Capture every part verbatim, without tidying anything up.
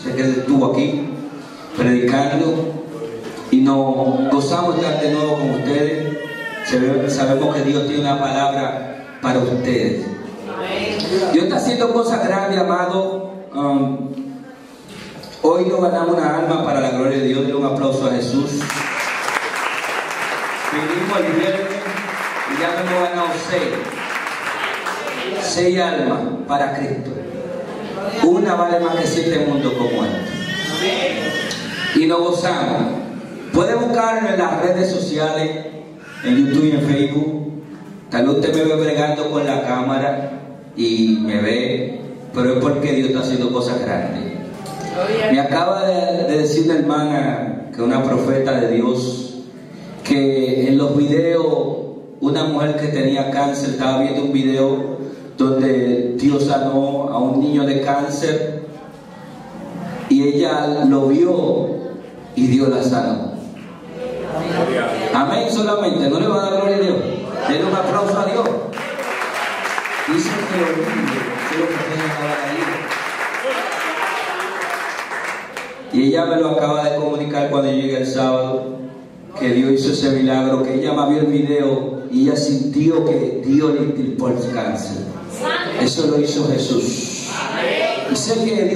Sé que Dios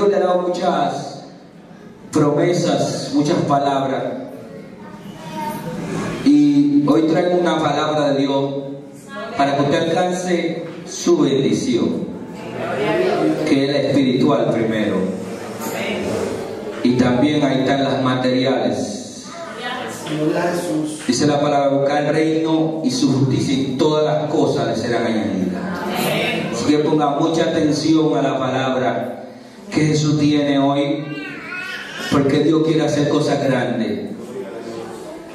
le ha dado muchas promesas, muchas palabras. Y hoy traigo una palabra de Dios para que usted alcance su bendición, que es la espiritual primero, y también ahí están las materiales. Dice la palabra: buscar el reino y su justicia y todas las cosas le serán añadidas. Así que ponga mucha atención a la palabra que Jesús tiene hoy, porque Dios quiere hacer cosas grandes.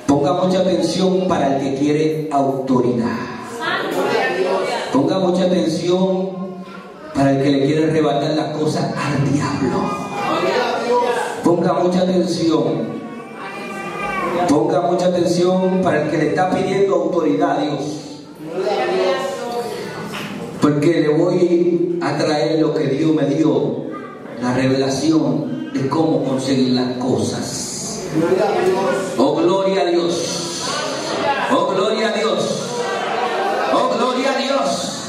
Ponga mucha atención para el que quiere autoridad. Ponga mucha atención para el que le quiere arrebatar las cosas al diablo. Ponga mucha atención. Ponga mucha atención para el que le está pidiendo autoridad a Dios, porque le voy a traer lo que Dios me dio, la revelación de cómo conseguir las cosas. Oh, gloria a Dios. Oh, gloria a Dios. Oh, gloria a Dios.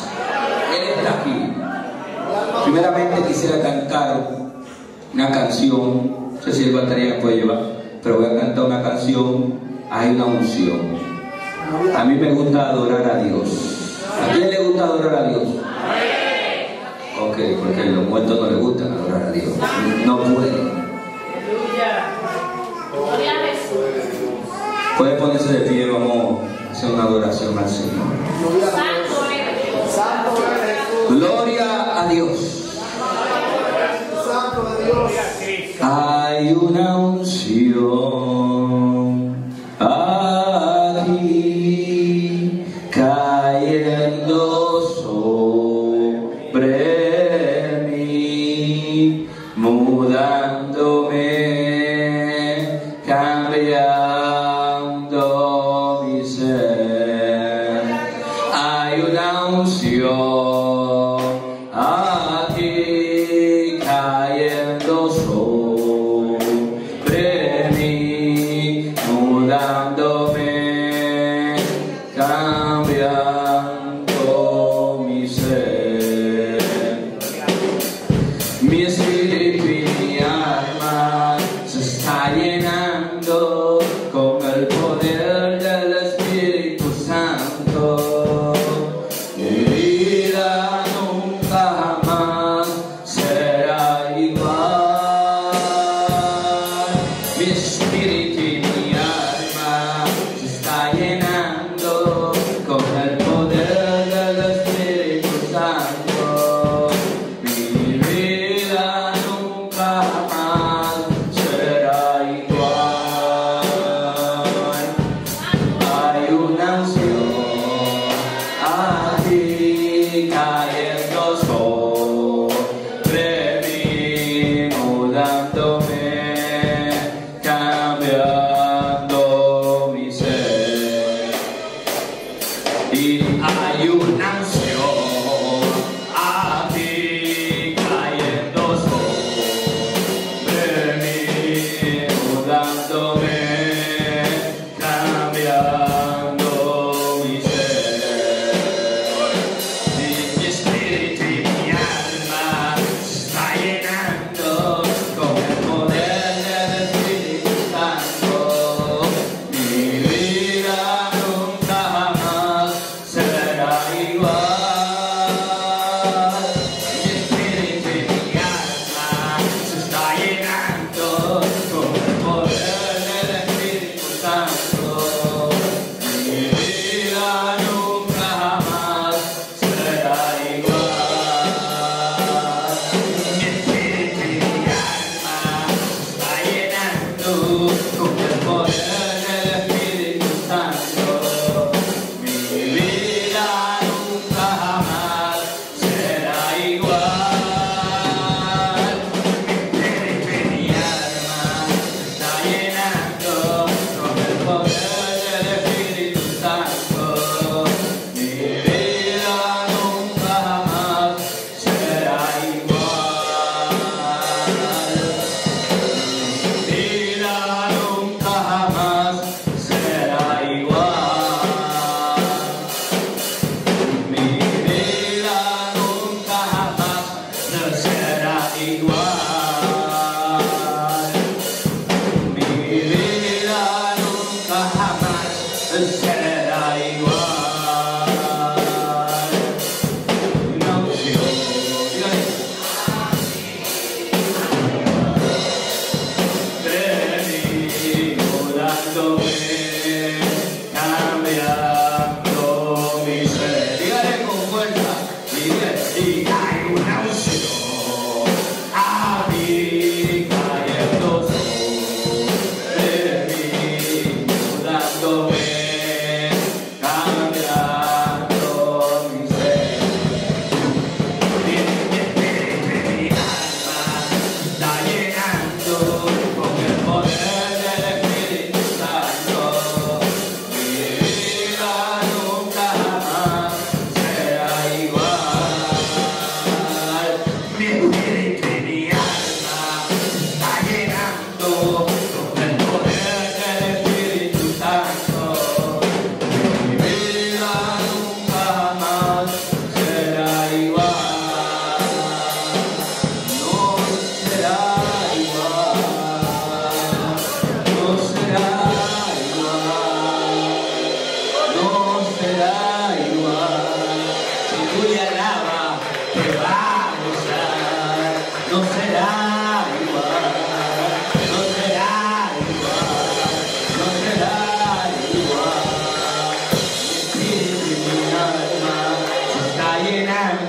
Él está aquí. Primeramente quisiera cantar una canción, no sé si el batería puede llevar, pero voy a cantar una canción, hay una unción. A mí me gusta adorar a Dios. ¿A quién le gusta adorar a Dios? Ok, porque a los muertos no les gusta adorar a Dios, no pueden. Puede ponerse de pie, vamos a hacer una adoración al Señor. Santo eres tú. Gloria a Dios. Hay una unción aquí cayendo sobre mí, mudándome, cambiando mi ser. Hay una unción aquí cayendo sobre mí, go.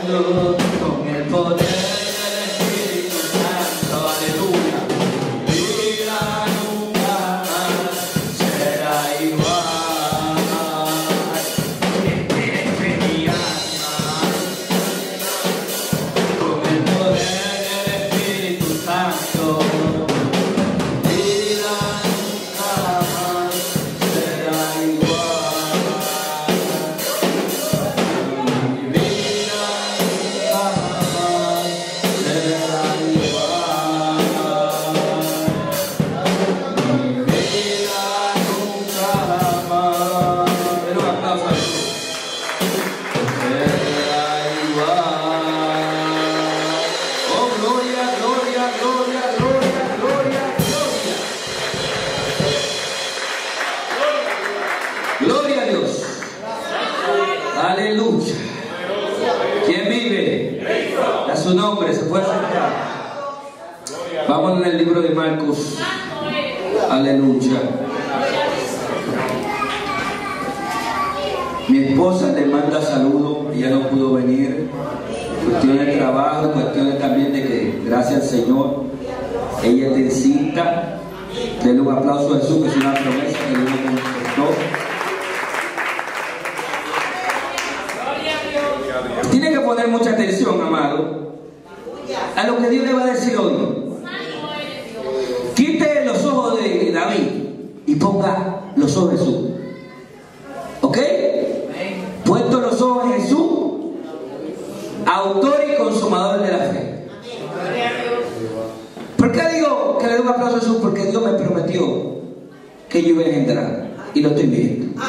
Con el poder del Espíritu Santo, aleluya. Mi vida nunca más será igual. Despeje mi alma con el poder del Espíritu Santo. Mi vida nunca más será igual. Gloria a Dios. Aleluya. ¿Quién vive? A su nombre se puede aceptar. Vamos en el libro de Marcos. Aleluya. Mi esposa le manda saludos. Ella no pudo venir. Cuestión de trabajo, cuestión también de que, gracias al Señor, ella es de cinta. Denle un aplauso a Jesús, que es una promesa que Dios contestó. Tiene que poner mucha atención, amado, a lo que Dios le va a decir hoy. Quite los ojos de David y ponga los ojos de Jesús. ¿Ok? Puesto los ojos de Jesús, autor y consumador de la fe. ¿Por qué digo que le doy un aplauso a Jesús? Porque Dios me prometió que yo iba a entrar y lo estoy viendo.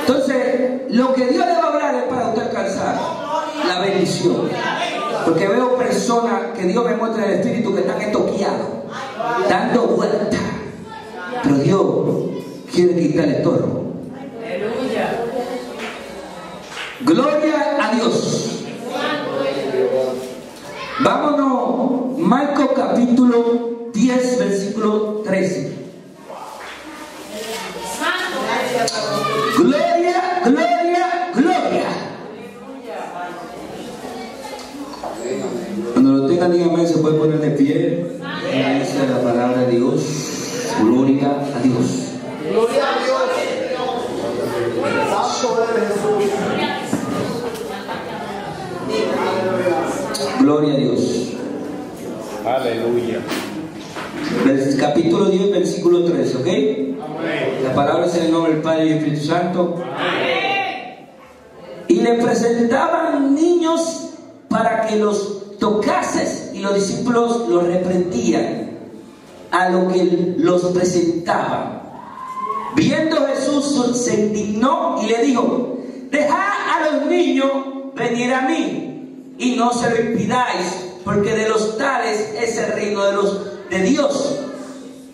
Entonces, lo que Dios le va a hablar es para usted alcanzar la bendición. Porque veo personas que Dios me muestra en el Espíritu que están estoqueados, dando vueltas. Pero Dios quiere quitar el estorbo. Gloria a Dios. Vámonos, Marcos capítulo diez, versículo trece. Gloria, gloria, gloria. Cuando lo tengan, díganme, se puede poner de pie. Esa es la palabra de Dios. Gloria a Dios. Gloria a Dios. Santo eres Jesús. Gloria a Dios. Aleluya. Capítulo diez, versículo trece, ¿ok? Amén. La palabra es en el nombre del Padre y del Espíritu Santo. Amén. Y le presentaban niños para que los tocases, y los discípulos los reprendían a lo que los presentaban. Viendo Jesús, se indignó y le dijo: dejad a los niños venir a mí, y no se lo impidáis, porque de los tales es el reino de los de Dios.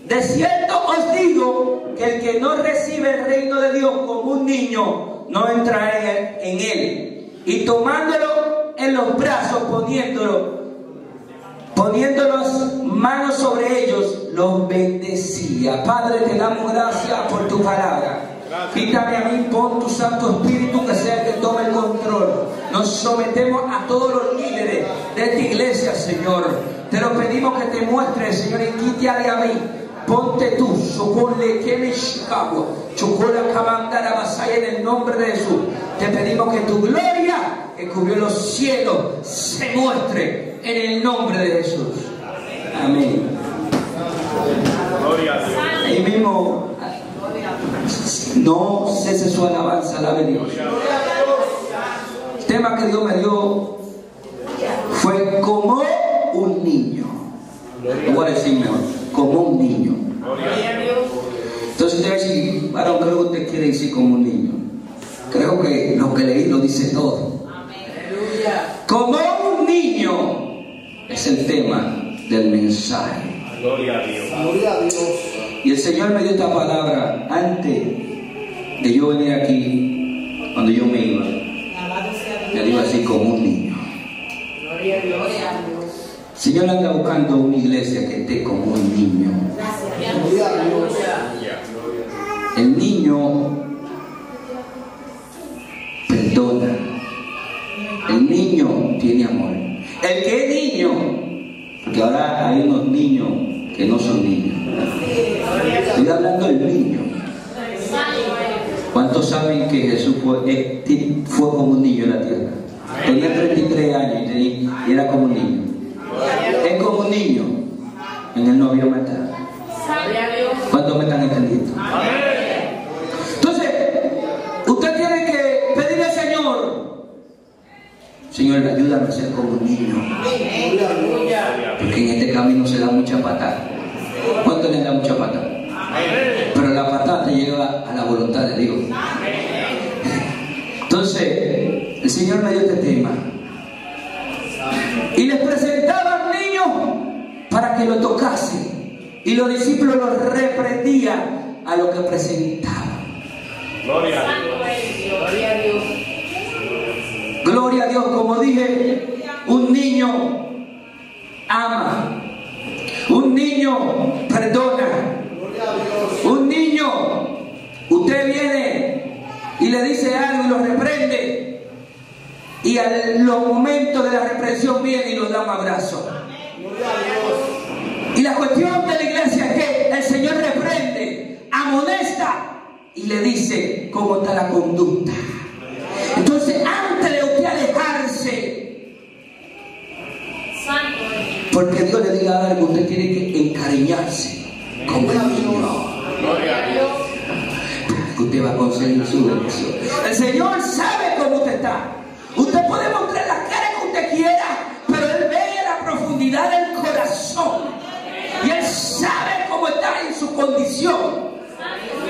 De cierto os digo que el que no recibe el reino de Dios como un niño, no entrará en él. Y tomándolo en los brazos, poniéndolo, poniendo las manos sobre ellos, los bendecía. Padre, te damos gracias por tu palabra. Quítame a mí, pon tu Santo Espíritu, que sea el que tome el control. Nos sometemos a todos los líderes de esta iglesia, Señor. Te lo pedimos que te muestres, Señor, y quite a mí. Ponte tú, socorre que me chicago, chocola camanda la vasalla en el nombre de Jesús. Te pedimos que tu gloria, que cubrió los cielos, se muestre en el nombre de Jesús. Amén. Gloria a Dios. Ahí mismo, no cese su alabanza, la bendición. El tema que Dios me dio fue como un niño. Voy a decir mejor. como un niño. Entonces usted va a decir, varón, ¿qué usted quiere decir como un niño? Creo que lo que leí lo dice todo. Como un niño es el tema del mensaje. Gloria a Dios. Y el Señor me dio esta palabra antes de yo venir aquí, cuando yo me iba. Me digo así, como un niño. Gloria a Dios. El Señor anda buscando una iglesia que esté como un niño. El niño perdona. El niño tiene amor. El que es niño, porque ahora hay unos niños que no son niños. Estoy hablando del niño. ¿Cuántos saben que Jesús fue, fue como un niño en la tierra? Tenía treinta y tres años y era como un niño. Es como un niño. En él no había maldad. ¿Cuántos me están entendiendo? Entonces, usted tiene que pedirle al Señor: Señor, ayúdame a ser como un niño, porque en este camino se da mucha patada. ¿Cuánto le da mucha patada? Pero la patada te lleva a la voluntad de Dios. Entonces, el Señor me dio este tema y les presentaba al niño para que lo tocase, y los discípulos lo reprendían a lo que presentaban. Gloria a Dios. Gloria a Dios. Gloria a Dios. Como dije, un niño ama, un niño perdona, un niño, usted viene y le dice algo y lo reprende, y a los momentos de la reprensión viene y nos da un abrazo. Y la cuestión de la iglesia es que el Señor reprende, amonesta y le dice cómo está la conducta. Entonces, antes de usted alejarse, porque Dios le diga algo, usted tiene que encariñarse como el niño. Usted va a conseguir su bendición. El Señor sabe cómo usted está. Usted puede mostrar la cara que usted quiera, pero Él ve la profundidad del corazón. Y Él sabe cómo está en su condición.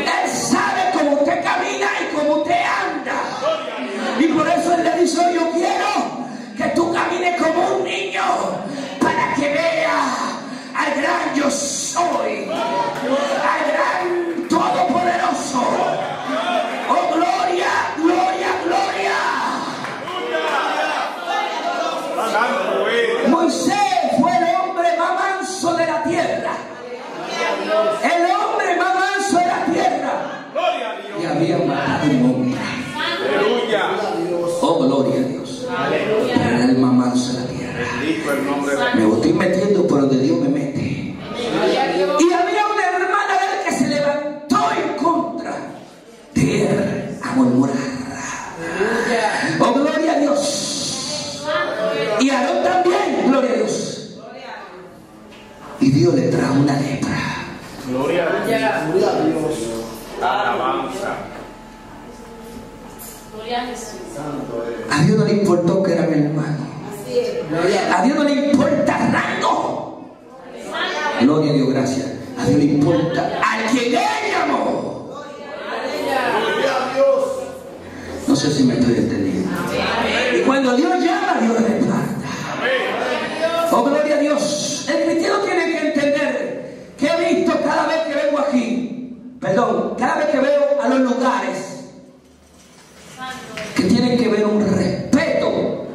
Él sabe cómo usted camina y cómo usted anda. Y por eso Él le dice: yo quiero que tú camines como un niño, para que vea al gran yo soy, al gran todopoderoso. Oh, gloria, gloria, gloria. Moisés fue el hombre más manso de la tierra. El hombre más manso de la tierra. Y había matado un hombre. Oh, gloria a Dios. Pero era el más manso de la tierra. Me estoy metiendo por donde Dios me mete. Y había una hermana de él que se levantó en contra de él a murmurar. Oh, gloria a Dios. Y Aarón también, gloria a Dios. Y Dios le trajo una lepra. Gloria a Dios. Alabanza. Gloria a Jesús. A Dios no le importó que era mi hermano. A Dios no le importa rango. Gloria a Dios, gracias. A Dios le importa a quien ella amó. Gloria a Dios. No sé si me estoy entendiendo. Y cuando Dios llama, Dios le planta. Oh, gloria a Dios. El cristiano tiene que entender que he visto cada vez que vengo aquí, perdón, cada vez que veo a los lugares, que tienen que ver un respeto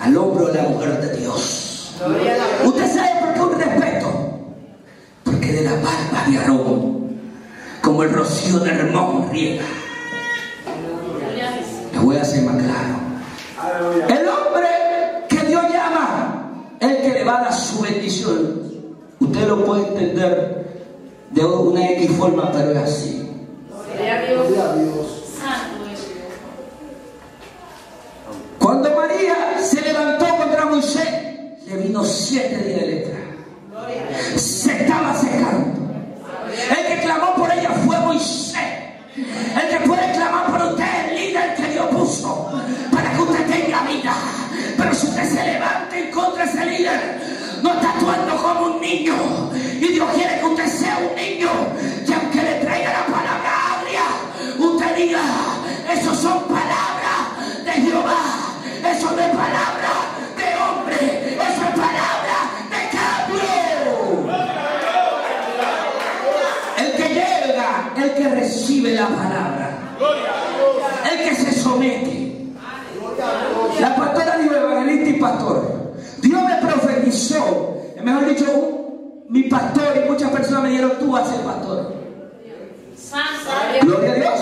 al hombre o la mujer de Dios. ¿Usted sabe por qué un respeto? Porque de la barba de Aarón, como el rocío del Hermón riega. Lo voy a hacer más claro. El hombre que Dios llama es el que le va a dar su bendición. Usted lo puede entender de una X forma, pero es así. Gloria a Dios. Gloria a Dios. Cuando María se levantó contra Moisés, le vino siete días de lepra. Se estaba secando. El que clamó por ella fue Moisés. El que puede clamar por usted es el líder que Dios puso para que usted tenga vida. Pero si usted se levanta en contra de ese líder, no está actuando como un niño. Y Dios quiere el que recibe la palabra, el que se somete. La pastora dijo, evangelista y pastor, Dios me profetizó, mejor dicho, mi pastor, y muchas personas me dijeron, tú vas a ser pastor. Gloria a Dios.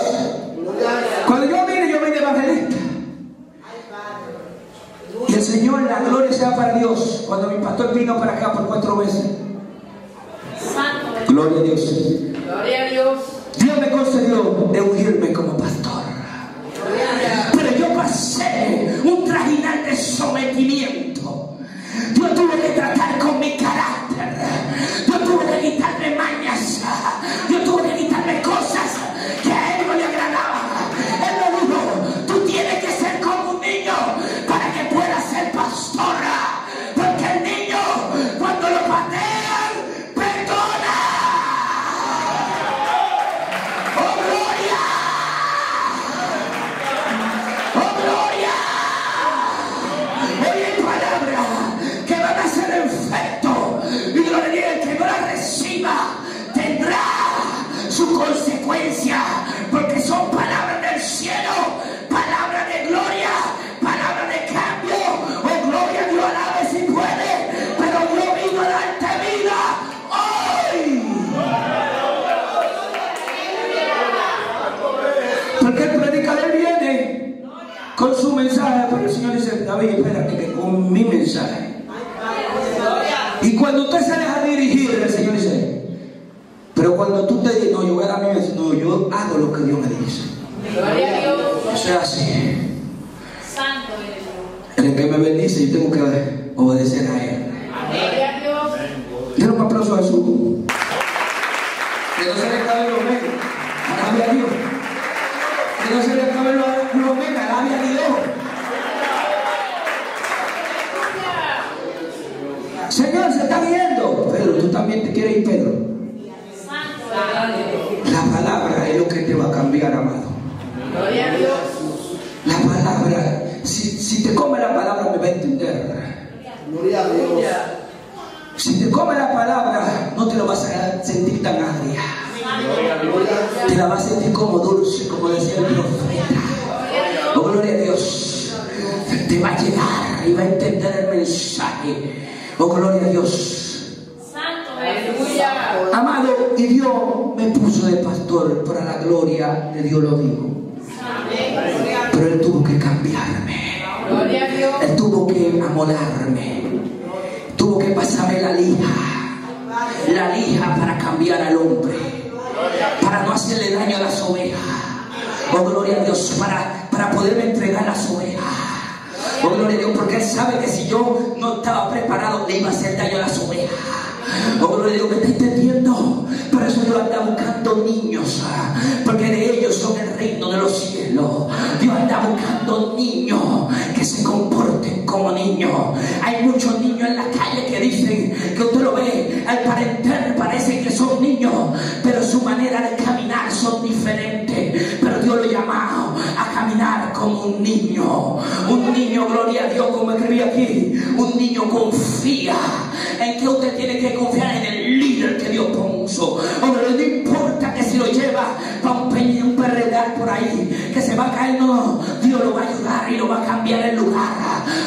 Cuando yo vine, yo vine evangelista. Que el Señor, la gloria sea para Dios. Cuando mi pastor vino para acá por cuatro veces, gloria a Dios, gloria a Dios, Dios me concedió de ungirme como pastor. Pero yo pasé un trajinar de sometimiento. Yo tuve que tratar con mi carácter. Yo tuve que quitarme mañas. Yo tuve que quitarme cosas que a él no le agradaban. Él me dijo, tú tienes que ser como un niño para que puedas ser pastora. Porque el niño, cuando lo patean, perdona. ¡Oh, gloria! ¡Oh, gloria! Hoy hay palabras que van a ser efecto, y gloria al que no la reciba su consecuencia, porque son palabras del cielo, palabras de gloria, palabras de cambio. Oh, gloria a Dios, alabe si puede, pero Dios vino a darte vida hoy. Porque el predicador viene con su mensaje, pero el Señor dice, David, espérate que con mi mensaje. Y cuando usted se deja dirigir, el Señor dice, pero cuando tú te dices, no, yo voy a dar mi vez, no, yo hago lo que Dios me dice. Gloria a Dios. O sea, así. Santo eres. El que me bendice, yo tengo que obedecer a él. Gloria a Dios. Denle un aplauso a Jesús. Que no se le acaben los megas. Alabe a Dios. Que no se le acaben los megas. Alabe a Dios. Señor, se está viendo. Pedro, tú también te quieres ir, Pedro. La palabra es lo que te va a cambiar, amado. Gloria a Dios. La palabra, si, si te come la palabra, me va a entender. Gloria a Dios. Si te come la palabra, no te lo vas a sentir tan agria. Gloria a Dios. Te la vas a sentir como dulce, como decía el profeta. Oh, gloria a Dios. Te va a llegar y va a entender el mensaje. Oh, gloria a Dios. Amado, y Dios me puso de pastor, para la gloria de Dios lo digo. Pero Él tuvo que cambiarme. Él tuvo que amolarme. Tuvo que pasarme la lija. La lija para cambiar al hombre. Para no hacerle daño a las ovejas. Oh, gloria a Dios. Para, para poderme entregar las ovejas. Oh, gloria a Dios. Porque Él sabe que si yo no estaba preparado, le iba a hacer daño a las ovejas. Oh, gloria a Dios, me está entendiendo. Por eso Dios anda buscando niños, porque de ellos son el reino de los cielos. Dios anda buscando niños que se comporten como niños. Hay muchos niños en la calle que dicen, que usted lo ve, al parecer parecen que son niños, pero su manera de caminar son diferentes. Pero Dios lo ha llamado a caminar como un niño. Un niño, gloria a Dios, como escribí aquí, un niño confía en que usted tiene que confiar en el líder que Dios puso. Hombre, no importa que si lo lleva para un peñón, un perredal por ahí, que se va a caer, no, Dios lo va a ayudar y lo va a cambiar el lugar.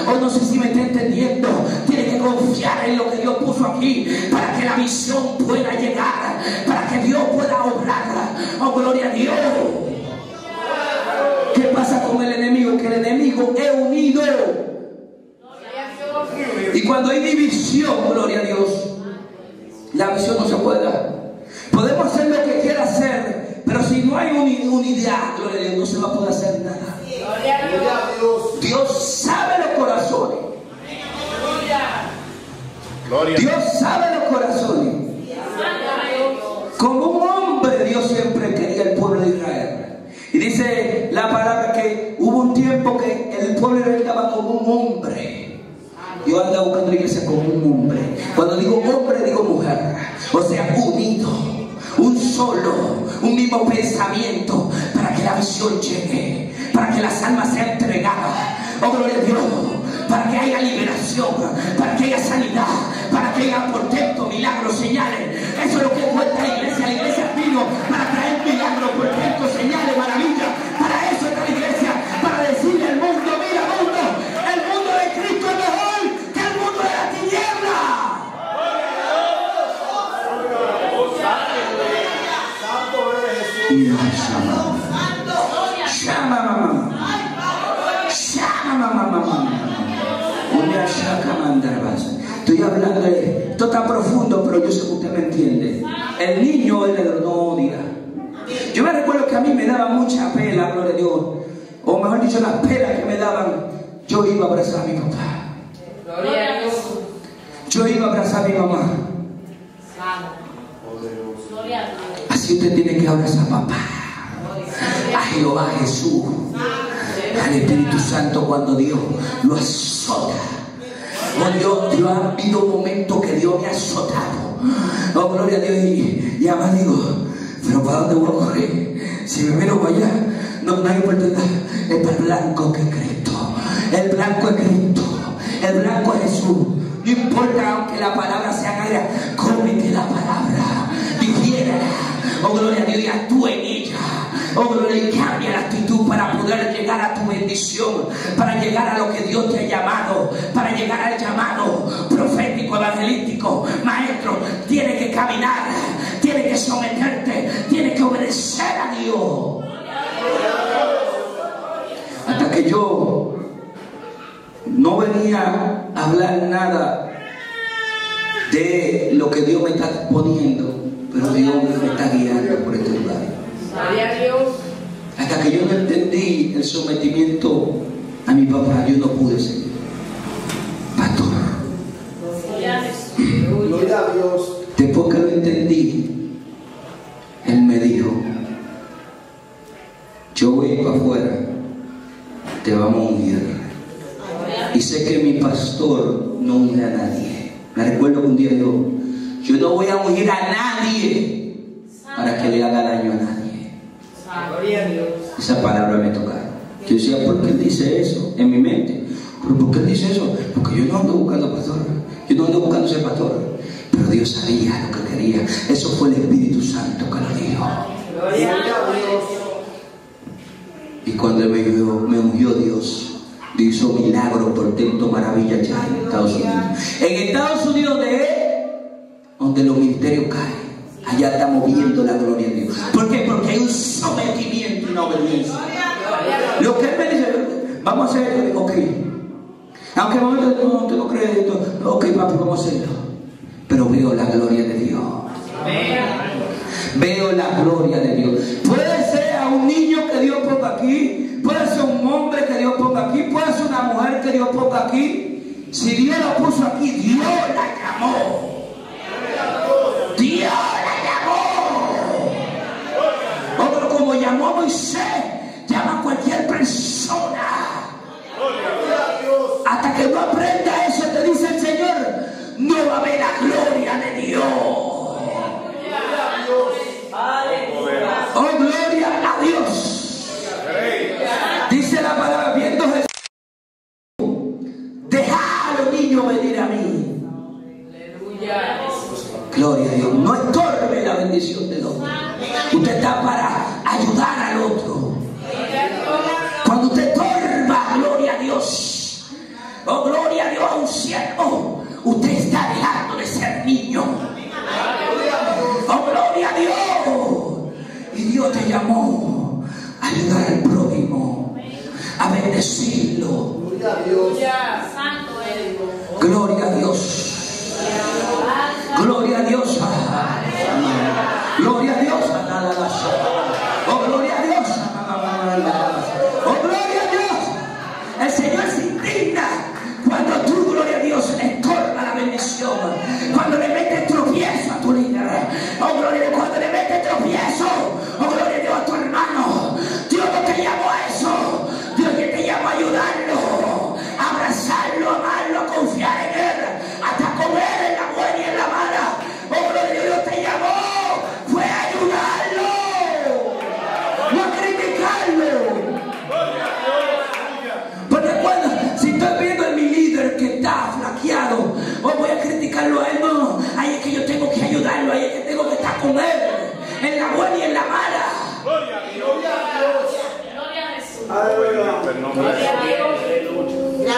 O no sé si me está entendiendo. Tiene que confiar en lo que Dios puso aquí para que la visión pueda llegar, para que Dios pueda obrar. Oh, gloria a Dios. ¿Qué pasa con el enemigo? Que el enemigo es unido. Y cuando hay división, gloria a Dios, la visión no se puede dar. Podemos hacer lo que quiera hacer, pero si no hay unidad, gloria a Dios, no se va a poder hacer nada. Gloria a Dios. Dios sabe los corazones. Gloria. Dios sabe los corazones. Como un hombre, Dios siempre quería el pueblo de Israel. Y dice la palabra que hubo un tiempo que el pueblo de Israel estaba como un hombre. Yo ando buscando iglesia como un hombre. Cuando digo hombre, digo mujer. O sea, unido, un solo, un mismo pensamiento, para que la visión llegue, para que las almas sean entregadas. Oh, gloria a Dios. Para que haya liberación, para que haya sanidad, para que haya portento, milagros, señales. Eso es lo que cuenta la iglesia. La iglesia vino para traer milagros. Estoy hablando de esto tan profundo, pero yo sé que usted me entiende. El niño, el ladrón no odia. Yo me recuerdo que a mí me daba mucha pela, gloria a Dios. O mejor dicho, las pelas que me daban, yo iba a abrazar a mi papá. Gloria a Dios. Yo iba a abrazar a mi mamá. Así usted tiene que abrazar a papá, a Jehová, a Jesús, al Espíritu Santo cuando Dios lo azota. Oh Dios, Dios ha habido momentos que Dios me ha azotado. Oh, gloria a Dios. Y, y además digo, pero ¿para dónde voy a correr? Si me miro para allá, no, no hay oportunidad. Es para el blanco que es Cristo. El blanco es Cristo. El blanco es Jesús. No importa aunque la palabra sea negra, cómete la palabra. Digiérala. Oh, gloria a Dios, y actúe en ella. Oh, gloria, cambia la actitud para poder llegar a tu bendición, para llegar a lo que Dios te ha llamado, para llegar al llamado profético, evangelístico. Maestro, tienes que caminar, tienes que someterte, tienes que obedecer a Dios. Hasta que yo no venía a hablar nada de lo que Dios me está poniendo, pero Dios me está guiando por este lugar. Hasta que yo no entendí el sometimiento a mi papá, yo no pude ser pastor. Gloria a Dios. Después que lo entendí, él me dijo: yo voy para afuera, te vamos a unir. Y sé que mi pastor no une a nadie. Me recuerdo que un día yo, yo no voy a unir a nadie para que le haga daño a nadie. Esa palabra me tocaba. Yo decía, ¿por qué él dice eso? En mi mente, ¿pero por qué él dice eso? Porque yo no ando buscando pastor, yo no ando buscando ser pastor. Pero Dios sabía lo que quería. Eso fue el Espíritu Santo que lo dijo. Y cuando me ungió, me ungió Dios, Dios hizo milagro por tanto maravilla allá en Estados Unidos. En Estados Unidos, de él, donde los ministerios caen, allá está moviendo la gloria de Dios. ¿Por qué? Porque hay un sometimiento y una obediencia. Lo que él me dice, vamos a hacer, ok. Aunque no, no, no crees esto, ok, papi, vamos a hacerlo. Pero veo la gloria de Dios. Veo la gloria de Dios. Puede ser a un niño que Dios ponga aquí, puede ser un hombre que Dios ponga aquí, puede ser una mujer que Dios ponga aquí. Si Dios lo puso aquí, Dios la llamó. Dios llamó a Moisés, llama a cualquier persona. Hasta que no aprenda eso, te dice el Señor, no va a haber la gloria de Dios. Oh, gloria a Dios. Dice la palabra, viendo Jesús, deja a los niños venir a mí. Gloria a Dios. No estorbe la bendición del otro. Usted está para ayudar al otro. Cuando usted torba, gloria a Dios, oh, gloria a Dios, a un siervo, usted está dejando de ser niño. Oh, gloria a Dios. Y Dios te llamó a ayudar al prójimo, a bendecirlo. Gloria a Dios. Gloria a Dios. Gloria a Dios. Oh, gloria a Dios. Oh, gloria a Dios. El Señor se indigna cuando tú, gloria a Dios, estorba la bendición. Cuando le metes tropiezo a tu líder. Oh, gloria a Dios. Cuando le metes tropiezo. Oh, gloria a Dios, a tu hermano. Dios no te llamó a eso. Dios que te llamó a ayudarlo, a abrazarlo, a amarlo, a confiar en él. Hasta comer en la buena y en la mala. Oh, gloria a Dios, Dios te llamó. O voy a criticarlo a él, no, ahí es que yo tengo que ayudarlo, ahí es que tengo que estar con él, en la buena y en la mala. Gloria a Dios. Gloria a Jesús. Gloria a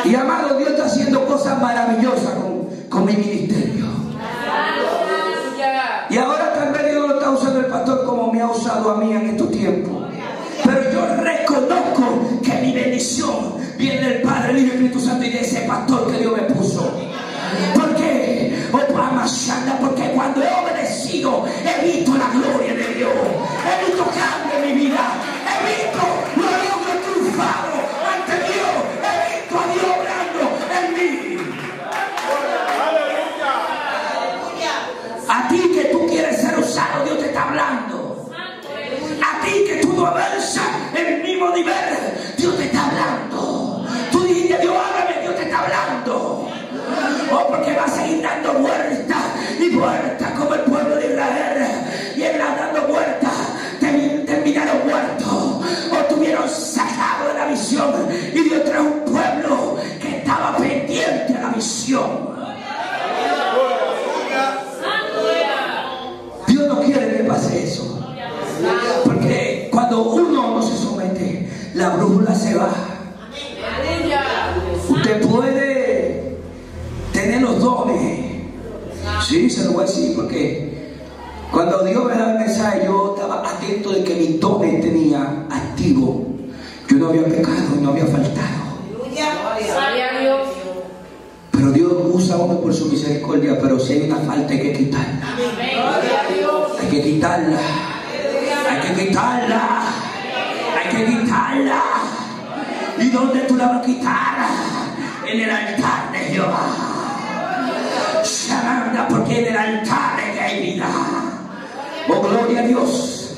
Dios. Y amado, Dios está haciendo cosas maravillosas con, con mi ministerio. Y ahora tal vez Dios lo está usando el pastor como mi me ha usado a mí en estos tiempos. Pero yo reconozco que mi bendición viene del Padre, del Hijo y del Espíritu Santo y de ese pastor que Dios me puso. ¿Por qué? Porque cuando he obedecido, he visto la gloria de Dios. He visto cambio en mi vida. He visto lo de Dios que triunfado ante Dios. He visto a Dios obrando en mí. A ti que tú quieres ser usado, Dios te está hablando. A ti que tú no avanzas en el mismo nivel, Dios te está hablando. Tú dijiste, Dios háblame, Dios te está hablando. Oh, porque va a seguir dando vueltas y vueltas como el pueblo de Israel. Y él va dando vueltas, terminaron muertos o tuvieron sacado de la visión. Y Dios trajo un pueblo que estaba pendiente a la visión. Dios no quiere que pase eso. Porque cuando uno no se somete, la brújula se va. Usted puede tener los dones. Sí, se lo voy a decir porque cuando Dios me daba el mensaje, yo estaba atento de que mis dones tenía activo. Yo no había pecado y no había faltado. Pero Dios usa a uno por su misericordia, pero si hay una falta hay que quitarla. Hay que quitarla. Hay que quitarla. Hay que quitarla. ¿Y dónde tú la vas a quitar? En el altar de Jehová. Porque en el altar hay vida. Oh, gloria a Dios.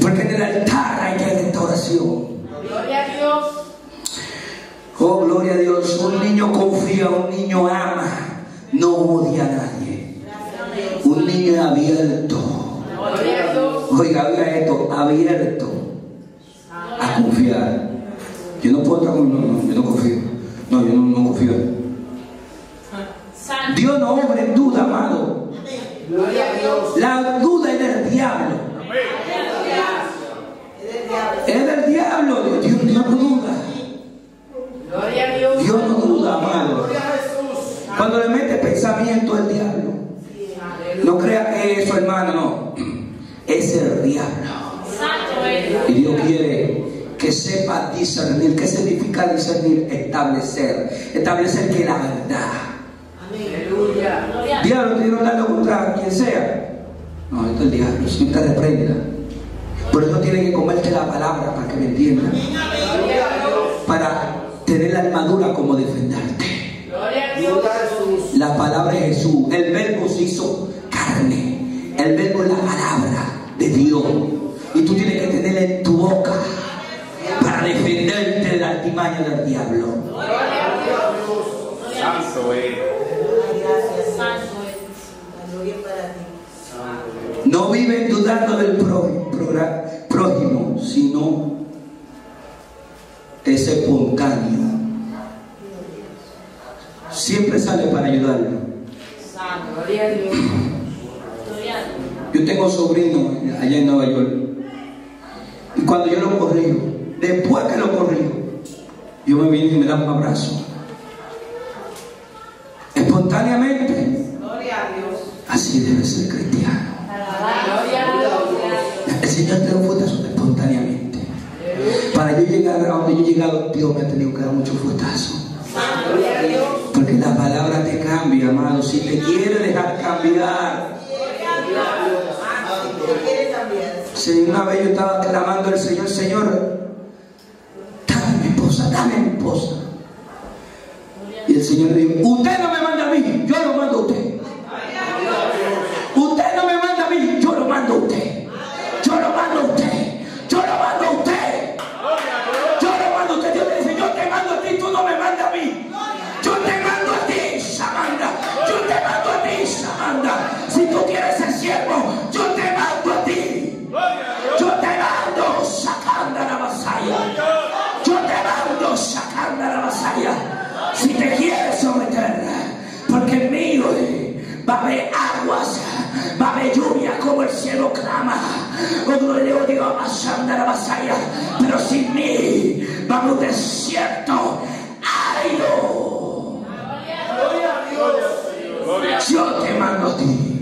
Porque en el altar hay restauración. Gloria a Dios. Oh, gloria a Dios. Un niño confía, un niño ama, no odia a nadie. Un niño abierto. Oiga, oiga esto, abierto a confiar. Yo no puedo estar con... No, no, yo no confío. No, yo no, no confío. Dios no obra en duda, amado. La duda es del diablo. Es del diablo. Dios, Dios no duda. Dios no duda, amado. Cuando le mete pensamiento al diablo, no crea que eso, hermano, no. Es el diablo. Y Dios quiere que sepa discernir. ¿Qué significa discernir? Establecer. Establecer que la verdad. Diablo, te dieron dando contra quien sea. No, esto es el diablo, si te reprenda. Por eso tiene que comerte la palabra para que me entiendan. Para tener la armadura como defenderte. La palabra de Jesús. El verbo se hizo carne. El verbo es la palabra de Dios. Y tú tienes que tenerla en tu boca para defenderte de la artimaña del diablo. Santo es. No viven dudando del pro, pro, prójimo, sino es espontáneo. Siempre sale para ayudarlo. Yo tengo sobrino allá en Nueva York. Y cuando yo lo corrijo, después que lo corrijo, yo me vine y me dan un abrazo. Espontáneamente. Así debe ser cristiano. El Señor te dio fuerza espontáneamente. Para yo llegar a donde yo he llegado, Dios me ha tenido que dar mucho fuertazo. Porque la palabra te cambia, amado. Si te quiere dejar cambiar. Si una vez yo estaba clamando al Señor, Señor, dame mi esposa, dame mi esposa. Y el Señor dijo, usted no me manda a mí, yo lo mando a usted. Usted no me manda a mí, yo lo mando a usted. Yo lo mando a usted. Yo lo mando a usted. Yo lo mando a usted. Dios te dice, yo te mando a ti, tú no me mandas a mí. Yo te mando a ti, Samanda. Yo te mando a ti, Samanda. Si tú quieres ser siervo, yo te mando a ti. Yo te mando, Sacanda la vasalla. Yo te mando, Sacanda la vasalla. Si te quieres someter, porque mío va a haber aguas, va a haber lluvia como el cielo clama. Cuando le digo a Sandra la vasalla, pero sin mí vamos a un desierto árido. Yo te mando a ti.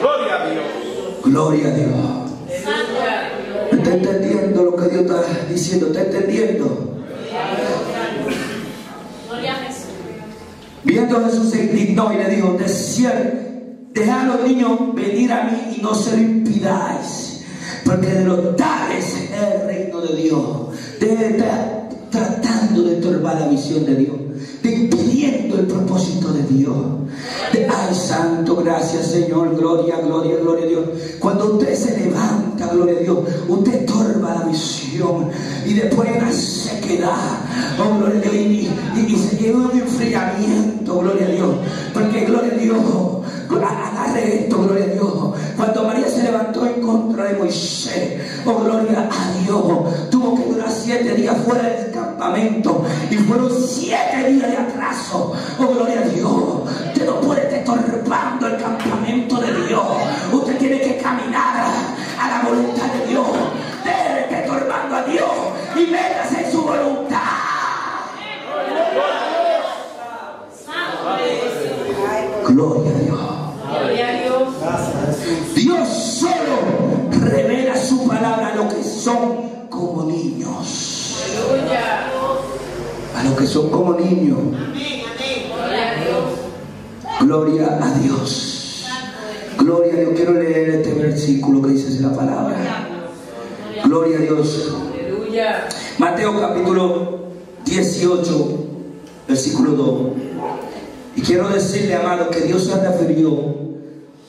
Gloria a Dios. Gloria a Dios. ¿Está entendiendo lo que Dios está diciendo? ¿Está entendiendo? Viendo Jesús se indignó y le dijo: dejad a los niños venir a mí y no se lo impidáis, porque de los tales es el reino de Dios. Deje de estar tratando de estorbar la misión de Dios, de impidiendo el propósito de Dios. De, ay, santo, gracias Señor, gloria, gloria, gloria a Dios. Cuando usted se levanta, gloria a Dios, usted estorba la misión y después hay una sequedad, oh, gloria a Dios, y, y, y se llega un enfriamiento, gloria a Dios, porque gloria a Dios, agarre esto, gloria a Dios. Cuando María se levantó en contra de Moisés, oh, gloria a Dios, tuvo que durar siete días fuera del campamento y fueron siete días de atraso, oh, gloria a Dios. Usted no puede estar estorbando el campamento de Dios. Usted tiene que caminar a la voluntad de Dios. Deje de estar estorbando a Dios y métase en su voluntad. Gloria a Dios. Dios solo revela su palabra a los que son como niños. A los que son como niños. Gloria a Dios. Gloria a Dios. Quiero leer este versículo que dice la palabra. Gloria a Dios. Mateo capítulo dieciocho, versículo dos. Y quiero decirle, amado, que Dios se ha referido.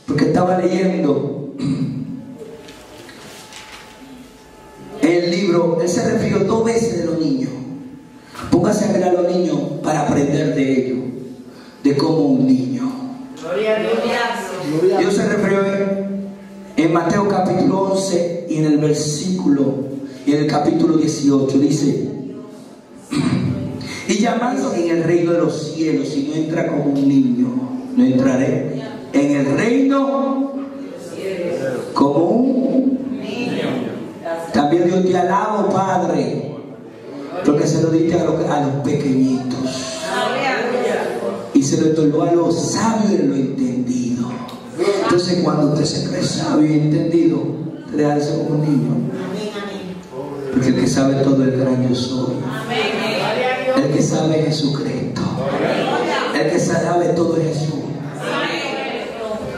Porque estaba leyendo el libro, él se refirió dos veces de los niños. Póngase a ver a los niños para aprender de ellos, de cómo un niño. Gloria a Dios. Dios se refirió en, en Mateo capítulo once y en el versículo, y en el capítulo dieciocho, dice: y llamando en el reino de los cielos, si no entra como un niño, no entraré en el reino como un niño. También Dios te alabo, Padre, porque se lo diste a los, a los pequeñitos, y se lo otorgó a los sabios y lo entendido. Entonces cuando usted se cree sabio y entendido, te hace como un niño, porque el que sabe todo, el gran yo soy, el que sabe es Jesucristo, el que sabe todo es Jesús.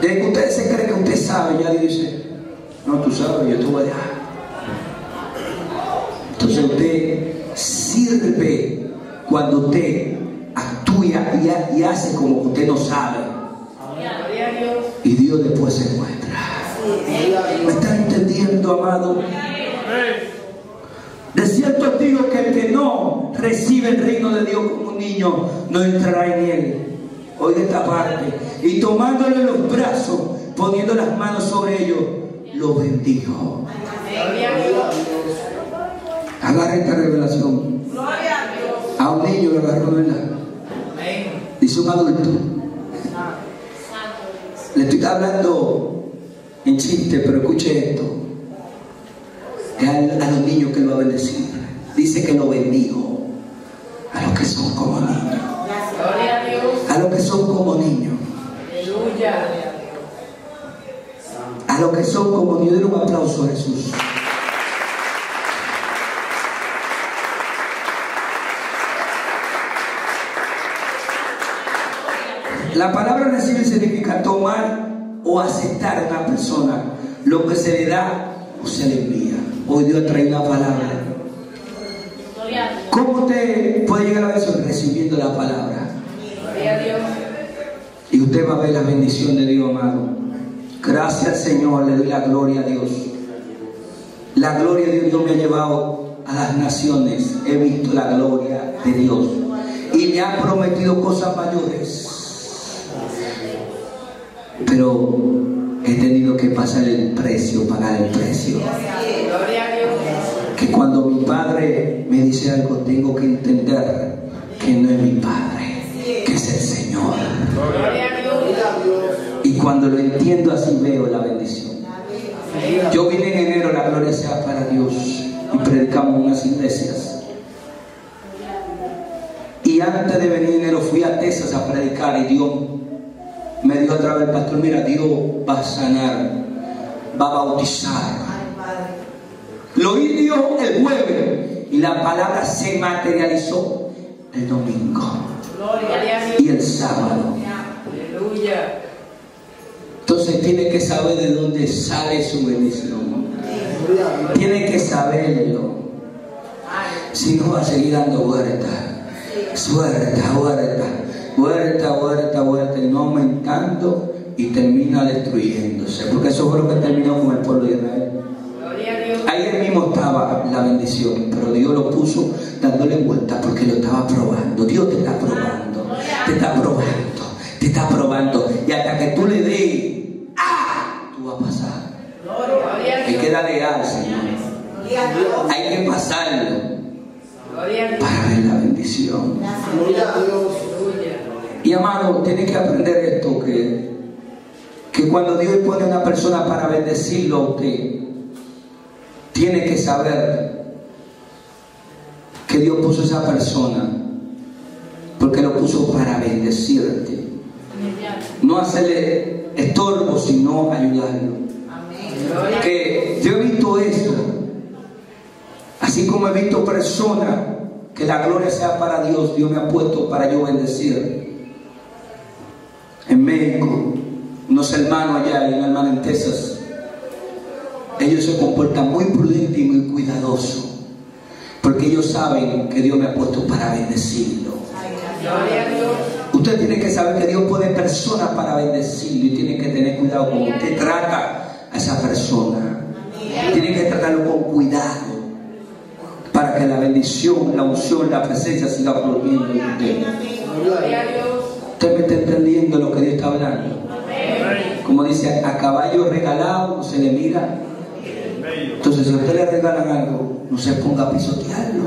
Desde que usted se cree que usted sabe, ya dice: no, tú sabes, yo te voy a dejar. Entonces usted sirve cuando usted actúa y, y hace como usted no sabe. Y Dios después se muestra. ¿Me están entendiendo, amado? De cierto os digo que el que no recibe el reino de Dios como un niño, no entrará en él. Hoy de esta parte, y tomándole los brazos, poniendo las manos sobre ellos, los bendijo. Agarra esta revelación. A un niño le agarró, ¿verdad? Dice un adulto. Le estoy hablando en chiste, pero escuche esto: es a los niños que lo va a bendecir. Dice que lo bendijo a los que son como niños. A los que son como niños. Aleluya. A los que son como niños. Denle un aplauso a Jesús. La palabra recibir significa tomar o aceptar a una persona lo que se le da o se le envía. Hoy Dios trae una palabra. ¿Cómo usted puede llegar a eso? Recibiendo la palabra. Y usted va a ver la bendición de Dios, amado. Gracias, Señor, le doy la gloria a Dios. La gloria de Dios me ha llevado a las naciones. He visto la gloria de Dios y me ha prometido cosas mayores, pero he tenido que pasar el precio, pagar el precio. Que cuando mi padre me dice algo, tengo que entender que no es mi padre, que es el Señor. Y cuando lo entiendo así, veo la bendición. Yo vine en enero, la gloria sea para Dios, y predicamos en unas iglesias, y antes de venir en enero fui a Texas a predicar, y Dios me dijo otra vez: pastor, mira, Dios va a sanar va a bautizar. Lo hizo el jueves y la palabra se materializó el domingo y el sábado. Entonces tiene que saber de dónde sale su bendición. Tiene que saberlo. Si no, va a seguir dando vueltas. Vuelta, vuelta, vuelta, vuelta, vuelta, y no aumentando, y termina destruyéndose. Porque eso fue lo que terminó con el pueblo de Israel. Ahí mismo estaba la bendición, pero Dios lo puso dándole vuelta porque lo estaba probando. Dios te está probando, te está probando, te está probando. Y hasta que tú le des, ¡ah!, tú vas a pasar. Hay que darle al Señor. Hay que pasarlo para ver la bendición. Y amado, tienes que aprender esto, que, que cuando Dios pone a una persona para bendecirlo a usted, tiene que saber que Dios puso a esa persona porque lo puso para bendecirte, no hacerle estorbo, sino ayudarlo. Que yo he visto eso, así como he visto personas que la gloria sea para Dios. Dios me ha puesto para yo bendecir. En México, unos hermanos allá y una hermana en Texas, ellos se comportan muy prudentes y muy cuidadosos, porque ellos saben que Dios me ha puesto para bendecirlo. Usted tiene que saber que Dios pone personas para bendecirlo, y tiene que tener cuidado con usted trata a esa persona. Tiene que tratarlo con cuidado para que la bendición, la unción, la presencia siga fluyendo en usted. Usted me está entendiendo lo que Dios está hablando. Como dice, a caballo regalado se le mira. Entonces, si a usted le regalan algo, no se ponga a pisotearlo.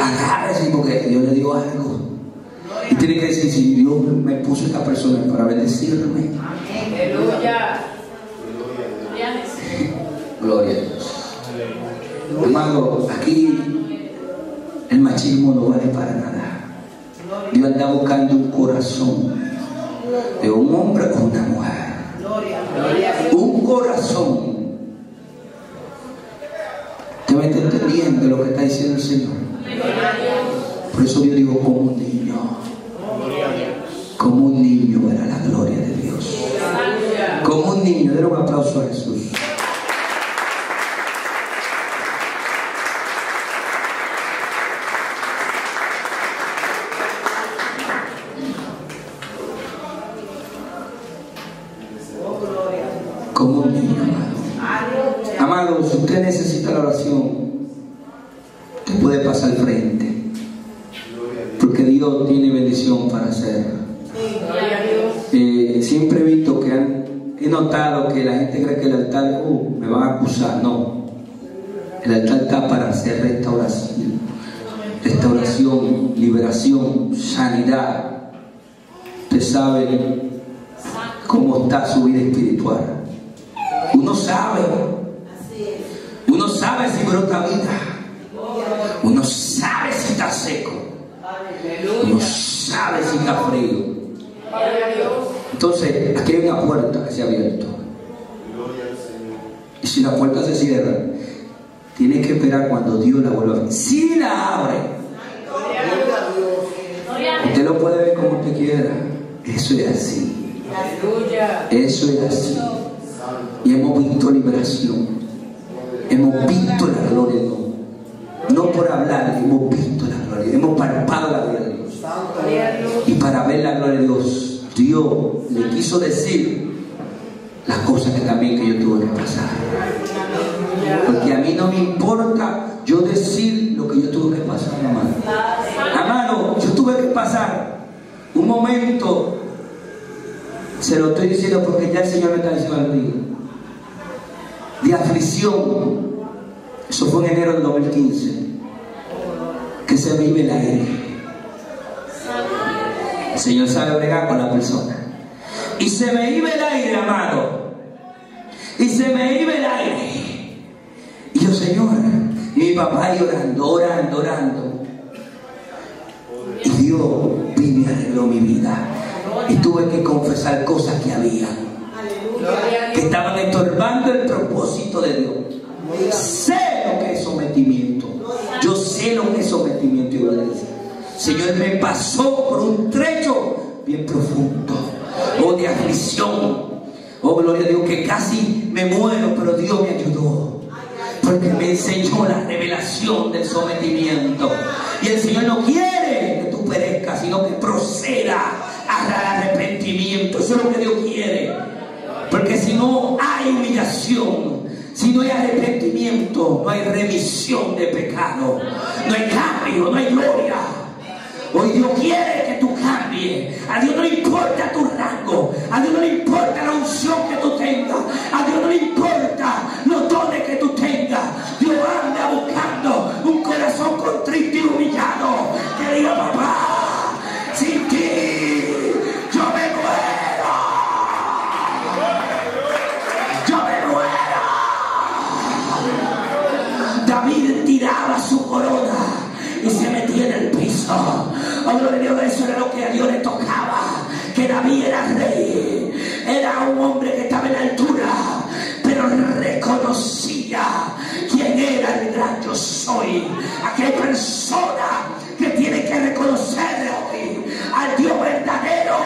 Agárrese, porque Dios le dio algo. Y tiene que decir, si Dios me puso a esta persona para bendecirme. Aleluya. Gloria a Dios. Hermano, aquí el machismo no vale para nada. Dios anda buscando un corazón de un hombre o una mujer. Un corazón. ¿Usted me está entendiendo lo que está diciendo el Señor? Por eso yo digo, como un niño, como un niño para la gloria de Dios, como un niño. Denle un aplauso a Jesús. Como un niño, amado. Amado, si usted necesita la oración, te puede pasar al frente, porque Dios tiene bendición para hacer. Eh, siempre he visto que han, he notado que la gente cree que el altar, uh, me van a acusar. No, el altar está para hacer restauración, restauración, liberación, sanidad. Usted sabe cómo está su vida espiritual. Uno sabe, uno sabe si brota vida, uno sabe si está seco, uno sabe si está frío. Entonces, aquí hay una puerta que se ha abierto, y si la puerta se cierra, tiene que esperar cuando Dios la vuelva a abrir. Si la abre, usted lo puede ver como usted quiera. Eso es así, eso es así. Y hemos visto liberación, hemos visto la gloria de Dios. No por hablar, hemos visto la gloria, hemos palpado la gloria de Dios. Y para ver la gloria de Dios, Dios le quiso decir las cosas que también que yo tuve que pasar. Porque a mí no me importa yo decir lo que yo tuve que pasar, hermano. Hermano, yo tuve que pasar un momento. Se lo estoy diciendo porque ya el Señor me está diciendo al día de aflicción. Eso fue en enero del dos mil quince que se vive el aire. El Señor sabe bregar con la persona. Y se me iba el aire, amado. Y se me iba el aire. Y yo, Señor, y mi papá llorando, orando, orando. Y Dios vino y arregló mi vida. Y tuve que confesar cosas que había. Aleluya. que estaban estorbando el propósito de Dios. Sé lo que es sometimiento. Yo sé lo que es sometimiento y obediencia. Señor, me pasó por un trecho bien profundo, o de aflicción, oh gloria a Dios, que casi me muero, pero Dios me ayudó, porque me enseñó la revelación del sometimiento. Y el Señor no quiere que tú perezcas, sino que proceda al arrepentimiento. Eso es lo que Dios quiere, porque si no hay humillación, si no hay arrepentimiento, no hay remisión de pecado, no hay cambio, no hay gloria. Hoy Dios quiere que tú cambies. A Dios no le importa tu rango, a Dios no le importa la unción que tú tengas, a Dios no le importa los dones que tú tengas. Dios anda buscando un corazón contrito y humillado que diga: papá, sin ti yo me muero, yo me muero. David tiraba su corona y se metía en el piso. Oh, gloria a Dios, eso era lo que a Dios le tocaba. Que David era rey, era un hombre que estaba en la altura, pero reconocía quién era el gran yo soy. Aquella persona que tiene que reconocer hoy al Dios verdadero.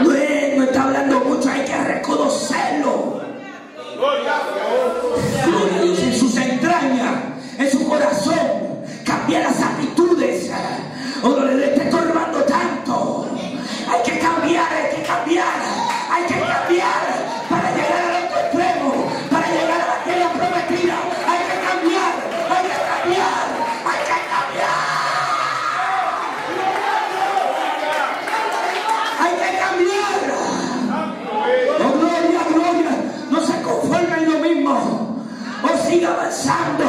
No, es, no está hablando mucho, hay que reconocerlo. Gloria a Dios, en sus entrañas, en su corazón, cambiar las actitudes. O le está estorbando tanto. Hay que cambiar, hay que cambiar, hay que cambiar para llegar al otro extremo, para llegar a la tierra prometida. Hay que cambiar, hay que cambiar, hay que cambiar. Hay que cambiar. Oh, gloria, gloria. No se conforme en lo mismo. O siga avanzando.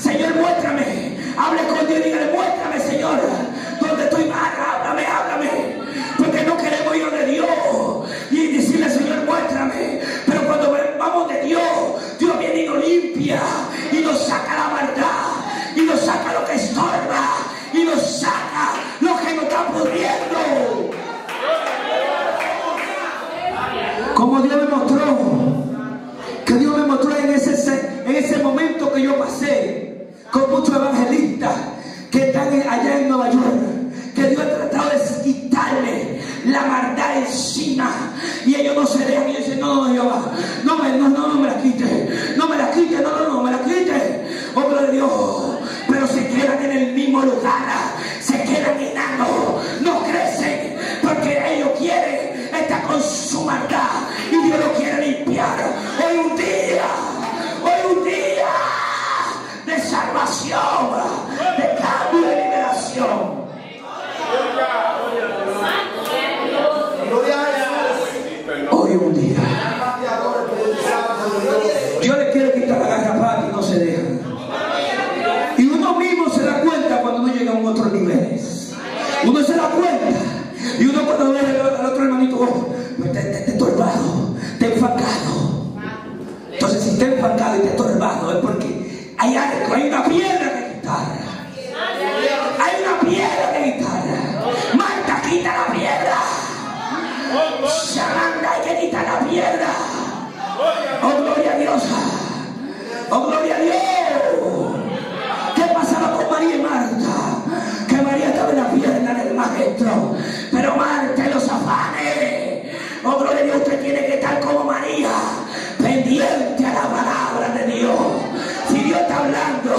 Señor, muéstrame. Hable con Dios y dígale: muéstrame, Señor, donde estoy mal. Háblame, háblame. Porque no queremos ir de Dios y decirle: Señor, muéstrame. Pero cuando vamos de Dios, Dios viene y nos limpia y nos saca la maldad, y nos saca lo que estorba, y nos saca lo que nos está pudriendo. Como Dios me mostró, que Dios me mostró en ese, en ese momento que yo pasé con muchos evangelistas que están allá en Nueva York, que Dios ha tratado de quitarle la maldad encima, y ellos no se dejan, y ellos dicen: no, no, Jehová, no me, no, no, no me la quite, no me la quite, no, no, no me la quite. Hombre de Dios, pero se quedan en el mismo lugar, se quedan enanos, no crecen, porque ellos quieren estar con su maldad, y Dios lo quiere limpiar. Hoy un día, hoy un día de salvación, de cambio, de liberación. Hoy un día Dios le quiere quitar la garrapata y no se deja, y uno mismo se da cuenta cuando uno llega a un otro nivel. Uno se da cuenta, y uno cuando ve al otro hermanito: oh, te, te, te he estorbado, te he enfangado. Entonces, si te he enfangado y te he estorbado, es porque hay algo, hay una piedra que quitar. Hay una piedra que quitar. Marta, quita la piedra. Shamanda, hay que quitar la piedra. Oh, gloria a Dios. Oh, gloria a Dios. ¿Qué pasaba con María y Marta? Que María estaba en la piedra del maestro, pero Marta en los afanes. Oh, gloria a Dios, usted tiene que estar como María, pendiente a la palabra de Dios. Dios está hablando.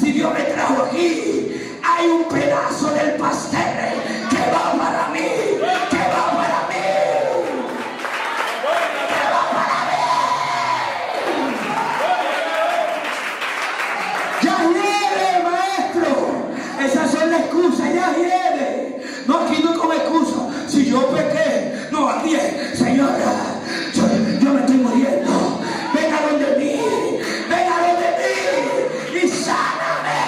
Si Dios me trajo aquí, hay un pedazo del pastel que va para mí, que va para mí, que va para mí. Ya viene, maestro. Esas son las excusas. Ya viene. No, aquí no como excusa. Si yo pequé, no, aquí es: Señora, yo, yo me estoy muriendo. Venga donde mí, venga donde sáname,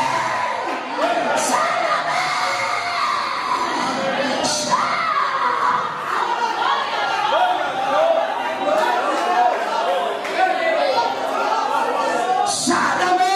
sáname, sáname, sáname, sáname, sáname.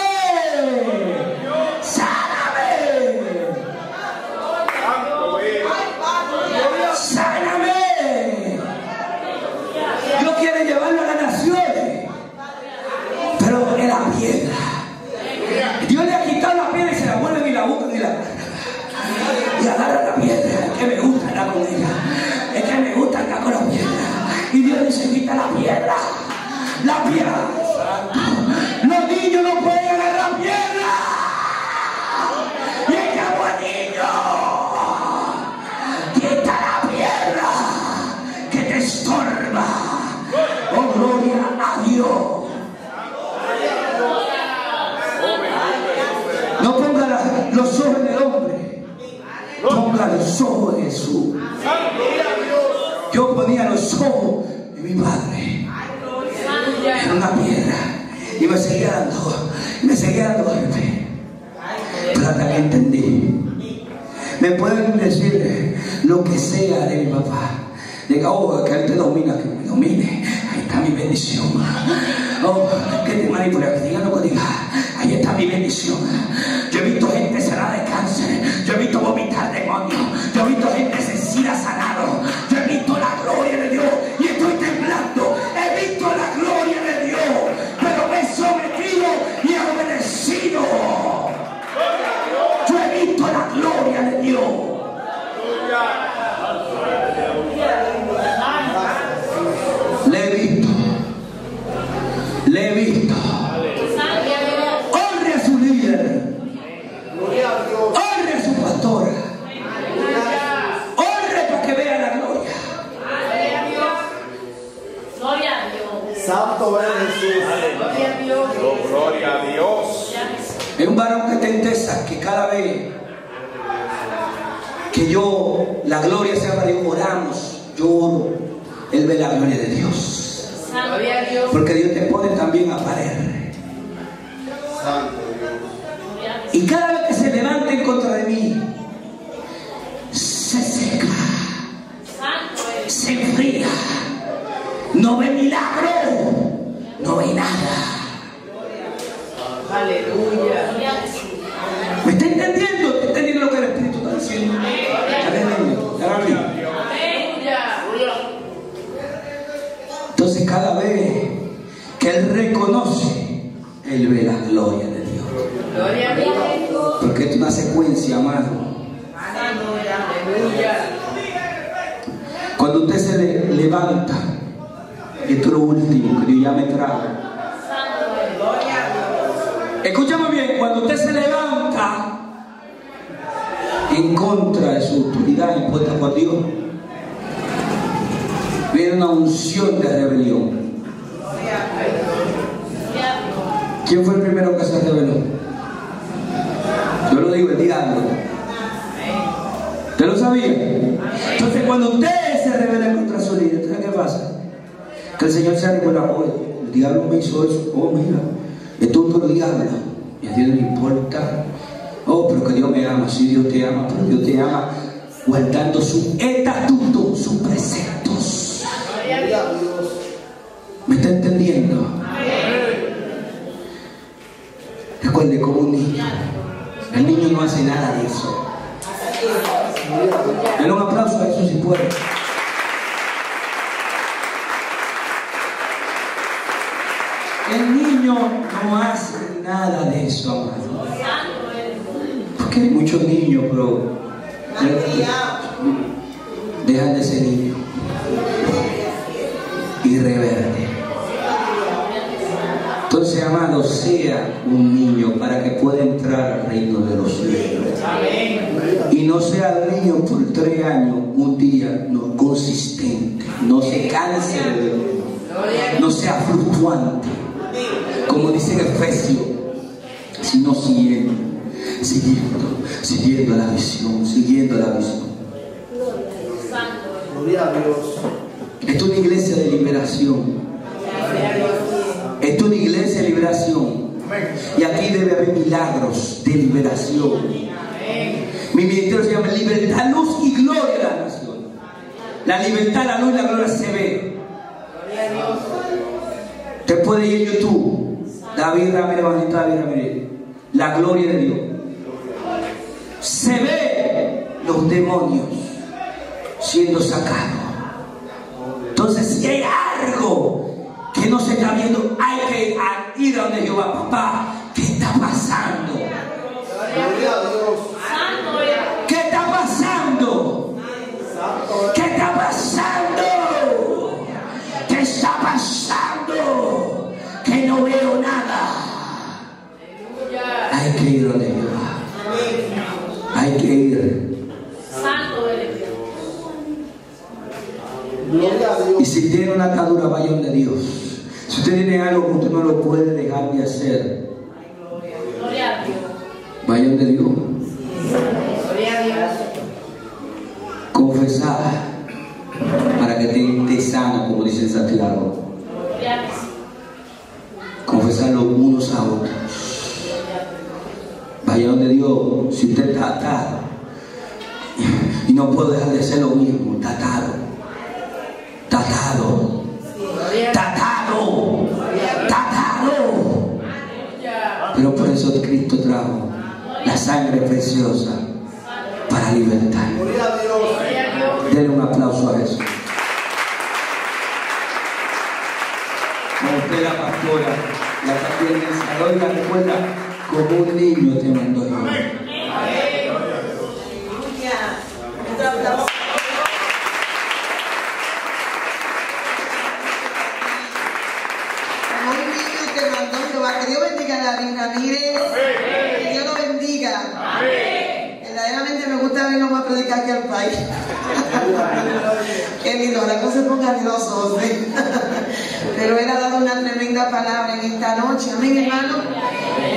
los ojos de Jesús. Yo ponía los ojos de mi Padre en una piedra y me seguía dando, me seguía dando golpe. Pero hasta que entendí, me pueden decir lo que sea de mi papá, diga, oh, que él te domina, que me domine, ahí está mi bendición. Oh, que te manipula, que diga lo que diga, ahí está mi bendición. Yo he visto gente sanada de cáncer, yo he visto vomitar demonios, yo he visto gente sencilla sanado, yo he visto la gloria de Dios y estoy temblando, he visto la gloria de Dios, pero me he sometido y he obedecido. Yo he visto la gloria de Dios. Le he visto, le he visto. Honre a su líder, honre a su pastora, honre para que vea la gloria. Gloria a Dios. Santo es Jesús. Gloria a Dios. Gloria a Dios. Es un varón que te interesa, que cada vez que yo, la gloria sea para Dios, oramos, yo oro, él ve la gloria de Dios. Gloria a Dios. Porque Dios te pone también a parer. Santo Dios. Y cada vez que se levante en contra de mí, se seca, se enfría, no ve milagro, no ve nada. Aleluya. ¿Me está entendiendo? ¿Está entendiendo lo que el Espíritu está diciendo? Aleluya. Entonces, cada vez que él reconoce, él ve la gloria de Dios. Gloria a Dios. Porque es una secuencia, amado. Aleluya. Cuando usted se le levanta, esto es lo último que Dios ya me trajo. Escúchame bien, cuando usted se levanta en contra de su autoridad impuesta por Dios, viene una unción de rebelión. ¿Quién fue el primero que se rebeló? Yo lo digo, el diablo. ¿Usted lo sabía? Entonces, cuando usted se rebela contra su líder, ¿qué pasa? Que el Señor se recuerda, hoy, el diablo me hizo eso, oh, mira. Esto es otro diablo y a Dios no le importa. Oh, pero que Dios me ama. Sí, Dios te ama, pero Dios te ama guardando su estatuto, sus preceptos. ¿Me está entendiendo? Recuerde, como un niño, el niño no hace nada de eso. Denle un aplauso a eso si puede. El niño no hace nada de eso, amado. Porque hay muchos niños, bro. Dejan de ser niño y reverte. Entonces, amado, sea un niño para que pueda entrar al reino de los cielos. Y no sea el niño por tres años, un día, no, consistente. No se canse de verlo. No sea fluctuante. Como dice en Efesios, sino siguiendo, siguiendo, siguiendo la visión, siguiendo la visión. Gloria a Dios. Esto es una iglesia de liberación. Esto es una iglesia de liberación. Y aquí debe haber milagros de liberación. Mi ministerio se llama Libertad, Luz y Gloria de la Nación. La libertad, la luz y la gloria se ve. Usted puede ir a YouTube. David Ramírez, Evangelista David Ramírez. La gloria de Dios. Se ve los demonios siendo sacados. Entonces, si hay algo que no se está viendo, hay que ir a donde Jehová, papá. ¿Qué está pasando? ¿Qué está pasando? ¿Qué está pasando? ¿Qué está pasando? Que no veo nada. Hay que ir donde Jehová. Hay que ir. Santo eres Dios. Y si tiene una atadura, vaya donde Dios. Si usted tiene algo que usted no lo puede dejar de hacer, vaya donde Dios. usada para que te, te sana, como dice en Santiago. Confesarlo unos a otros. Vaya donde Dios. Si usted está atado, y no puedo dejar de ser lo mismo, está atado, está atado, está atado, está atado. Pero por eso Cristo trajo la sangre preciosa para libertar. Denle un aplauso a eso. Como usted, la pastora, la pastora del salón, la recuerda como un niño te mandó a Dios. Pero Él ha dado una tremenda palabra en esta noche, amén, hermano.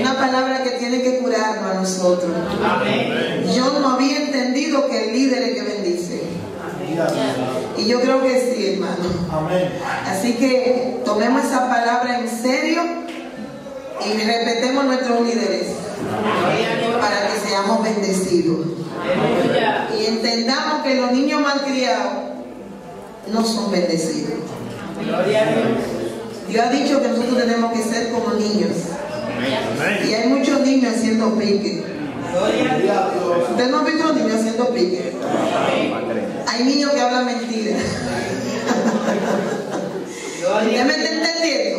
Una palabra que tiene que curarnos a nosotros. Yo no había entendido que el líder es el que bendice, y yo creo que sí, hermano. Así que tomemos esa palabra en serio y respetemos nuestros líderes para que seamos bendecidos y entendamos que los niños malcriados no son bendecidos. Dios ha dicho que nosotros tenemos que ser como niños, y hay muchos niños haciendo pique. Usted no ha visto niños haciendo pique. Hay niños que hablan mentiras. ¿Usted me está entendiendo?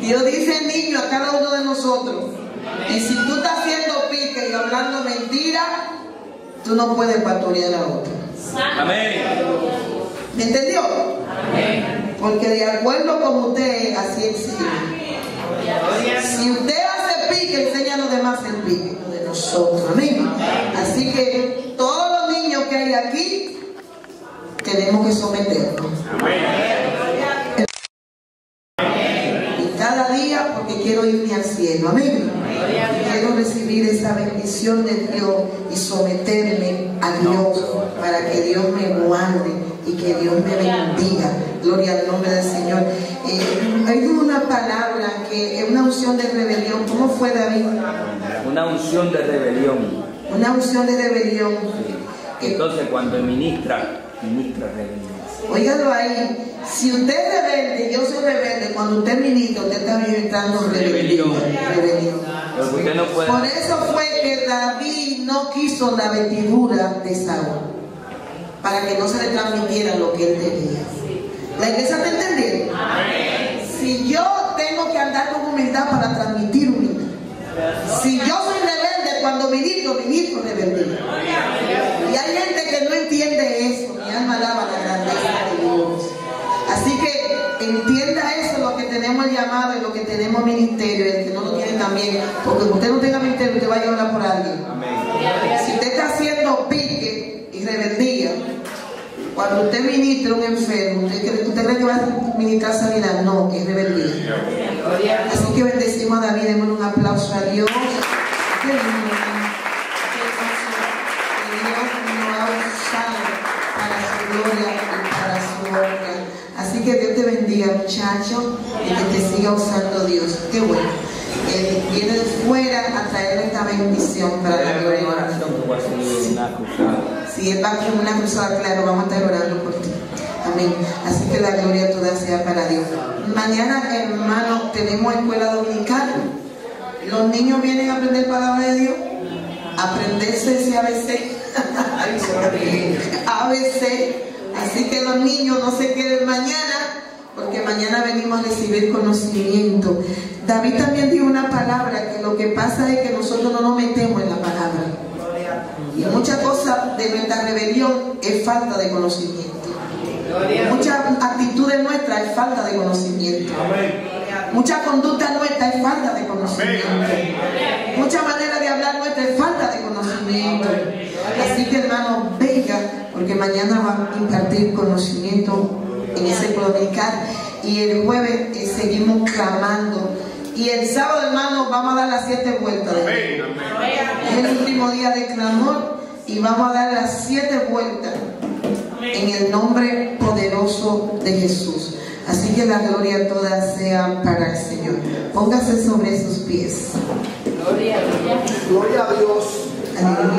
Dios dice niño a cada uno de nosotros, y si tú estás haciendo pique y hablando mentiras, tú no puedes pastorear a otro. Amén. ¿Me entendió? Amén. Porque de acuerdo con usted, así exige. Si usted hace pique, enseña a los demás el pique de nosotros. Amén. Así que todos los niños que hay aquí tenemos que someternos. Amén. Y cada día, porque quiero irme al cielo. Amén. Y quiero recibir esa bendición de Dios y someterme a Dios para que Dios me guarde y que Dios me bendiga. Gloria al nombre del Señor. Eh, hay una palabra que es una unción de rebelión. ¿Cómo fue, David? Una unción de rebelión. Una unción de rebelión. Sí. Entonces, cuando ministra, ministra rebelión. Óigalo ahí. Si usted es rebelde, yo soy rebelde. Cuando usted ministra, usted está ministrando rebelión. Rebelión. Usted no puede. Por eso fue que David no quiso la vestidura de Saúl, para que no se le transmitiera lo que él tenía. ¿La iglesia te entendió? Si yo tengo que andar con humildad para transmitir humildad. Si yo soy rebelde, cuando ministro, ministro rebelde. Y hay gente que no entiende eso. Mi alma alaba la grandeza de Dios. Así que entienda eso, lo que tenemos el llamado y lo que tenemos ministerio, el que no lo tiene también. Porque usted no tenga ministerio, usted va a llorar por alguien. Si usted está haciendo pique y rebeldía, cuando usted ministra a un enfermo, ¿usted, ¿usted cree que va a ministrar sanidad? No, es rebeldía. Así que bendecimos a David, démosle un aplauso a Dios. Qué lindo, que Dios nos ha usado para su gloria y para su honra. Así que Dios te bendiga, muchacho, y que te siga usando Dios. Qué bueno. Él viene de fuera a traer esta bendición para la gloria. Si él va a hacer una cruzada, claro, vamos a estar orando por ti. Amén. Así que la gloria toda sea para Dios. Mañana, hermanos, tenemos escuela dominical. Los niños vienen a aprender palabra de Dios, aprenderse ese A B C. A B C. Así que los niños no se queden mañana, porque mañana venimos a recibir conocimiento. David también dijo una palabra, que lo que pasa es que nosotros no nos metemos en la palabra. Y muchas cosas de nuestra rebelión es falta de conocimiento. Muchas actitudes nuestras es falta de conocimiento. Mucha conducta nuestra es falta de conocimiento. Mucha manera de hablar nuestra es falta de conocimiento. Así que, hermanos, venga, porque mañana va a impartir conocimiento en ese dominical, y el jueves eh, seguimos clamando, y el sábado, hermano, vamos a dar las siete vueltas. Amén, amén. Es el último día de clamor y vamos a dar las siete vueltas en el nombre poderoso de Jesús. Así que la gloria toda sea para el Señor. Póngase sobre sus pies. Gloria a Dios. Gloria a Dios. Aleluya.